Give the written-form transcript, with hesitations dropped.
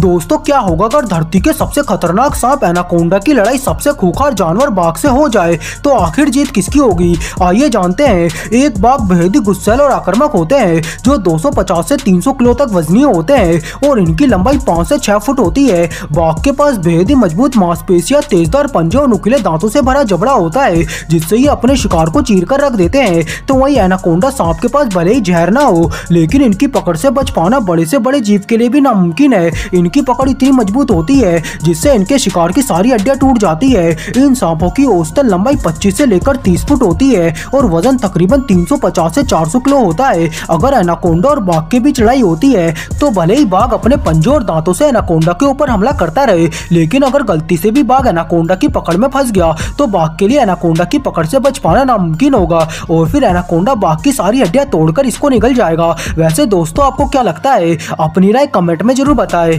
दोस्तों क्या होगा अगर धरती के सबसे खतरनाक सांप एनाकोंडा की लड़ाई सबसे खूंखार जानवर बाघ से हो जाए, तो आखिर जीत किसकी होगी? आइए जानते हैं। एक बाघ बेहद ही गुस्सैल और आक्रामक होते हैं जो 250 से 300 किलो तक वजनीय होते हैं और इनकी लंबाई 5 से 6 फुट होती है। बाघ के पास बेहद ही मजबूत मांसपेशियां, तेजदार पंजे और नुकीले दांतों से भरा जबड़ा होता है जिससे ये अपने शिकार को चीर कर रख देते हैं। तो वहीं एनाकोंडा सांप के पास भले ही जहर ना हो, लेकिन इनकी पकड़ से बच पाना बड़े से बड़े जीव के लिए भी नामुमकिन है। इनकी पकड़ इतनी मजबूत होती है जिससे इनके शिकार की सारी हड्डियां टूट जाती है। इन सांपों की औसतन लंबाई 25 से लेकर 30 फुट होती है और वजन तकरीबन 350 से 400 किलो होता है। अगर एनाकोंडा और बाघ के बीच लड़ाई होती है तो भले ही बाघ अपने पंजों और दांतों से एनाकोंडा के ऊपर हमला करता रहे, लेकिन अगर गलती से भी बाघ एनाकोंडा की पकड़ में फंस गया तो बाघ के लिए एनाकोंडा की पकड़ से बच पाना नामुमकिन होगा और फिर एनाकोंडा बाघ की सारी हड्डियां तोड़कर इसको निगल जाएगा। वैसे दोस्तों आपको क्या लगता है? अपनी राय कमेंट में जरूर बताएं।